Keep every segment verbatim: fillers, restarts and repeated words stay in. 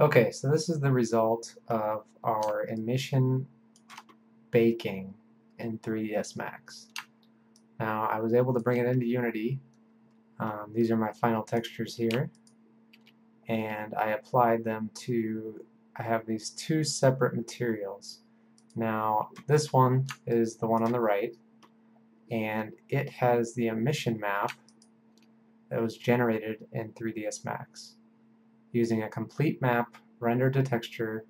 Okay, so this is the result of our emission baking in three D S Max. Now I was able to bring it into Unity. Um, these are my final textures here, and I applied them to, I have these two separate materials. Now this one is the one on the right, and it has the emission map that was generated in three D S Max using a complete map render to texture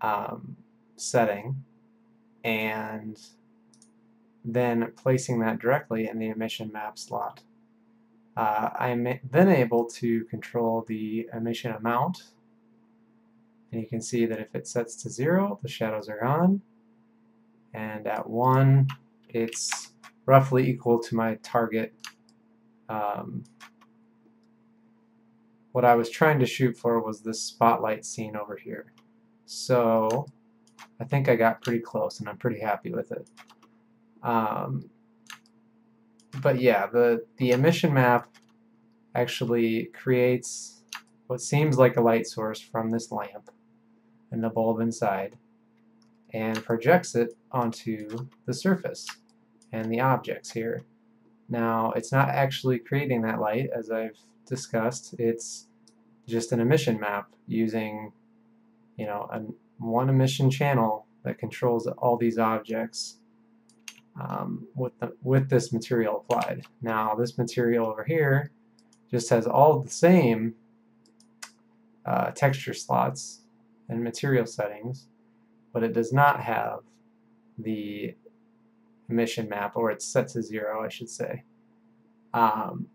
um, setting, and then placing that directly in the emission map slot. Uh, I'm then able to control the emission amount, and you can see that if it sets to zero, the shadows are gone, and at one it's roughly equal to my target. Um, what I was trying to shoot for was this spotlight scene over here, so I think I got pretty close and I'm pretty happy with it. Um, but yeah, the, the emission map actually creates what seems like a light source from this lamp and the bulb inside, and projects it onto the surface and the objects here. Now it's not actually creating that light, as I've discussed, it's just an emission map using, you know, a, one emission channel that controls all these objects Um, with, the, with this material applied. Now this material over here just has all the same uh, texture slots and material settings, but it does not have the emission map, or it's set to zero I should say. Um,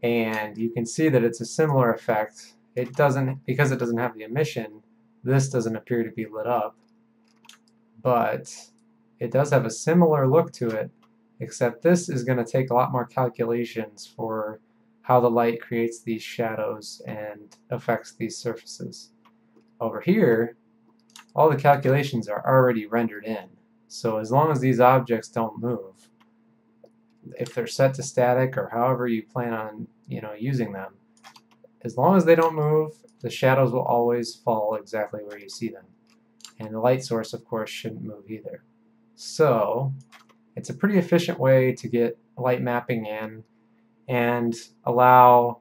and you can see that it's a similar effect. It doesn't, because it doesn't have the emission, this doesn't appear to be lit up, but it does have a similar look to it, except this is going to take a lot more calculations for how the light creates these shadows and affects these surfaces. Over here, all the calculations are already rendered in, so as long as these objects don't move, if they're set to static or however you plan on, you know, using them, as long as they don't move, the shadows will always fall exactly where you see them. And the light source, of course, shouldn't move either. So it's a pretty efficient way to get light mapping in and allow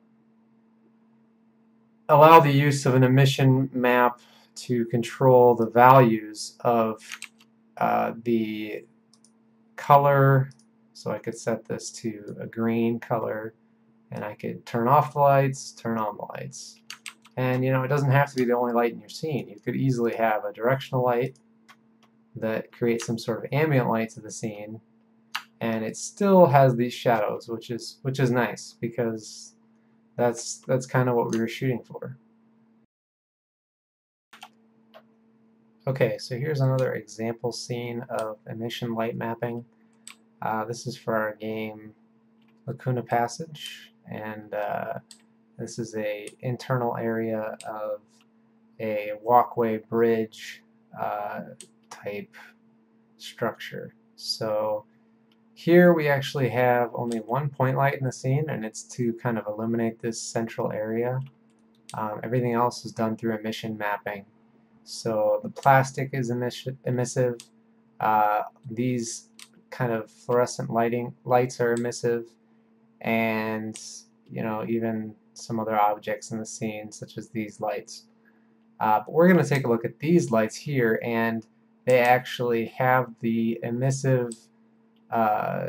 allow the use of an emission map to control the values of uh, the color. So I could set this to a green color, and I could turn off the lights, turn on the lights. And you know, it doesn't have to be the only light in your scene. You could easily have a directional light that creates some sort of ambient light to the scene, and it still has these shadows, which is which is nice, because that's that's kind of what we were shooting for. Okay, so here's another example scene of emission light mapping. Uh, this is for our game Lacuna Passage, and uh, this is a internal area of a walkway bridge uh, type structure. So here we actually have only one point light in the scene, and it's to kind of illuminate this central area. Um, everything else is done through emission mapping. So the plastic is emissive, uh, these kind of fluorescent lighting lights are emissive, and you know, even some other objects in the scene such as these lights. Uh, but we're going to take a look at these lights here, and they actually have the emissive uh,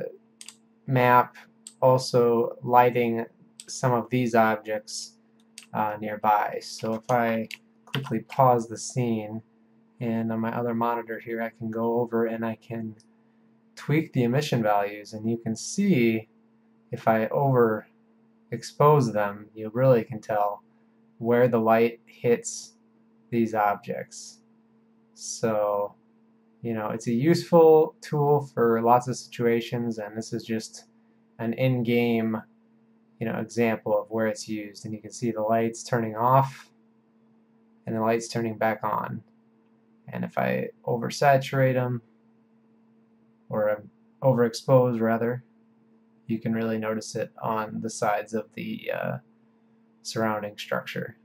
map also lighting some of these objects uh, nearby. So if I quickly pause the scene, and on my other monitor here I can go over and I can tweak the emission values, and you can see if I overexpose them, you really can tell where the light hits these objects. So you know, it's a useful tool for lots of situations, and this is just an in-game, you know, example of where it's used. And you can see the lights turning off and the lights turning back on. And if I oversaturate them, or overexpose rather, you can really notice it on the sides of the uh, surrounding structure.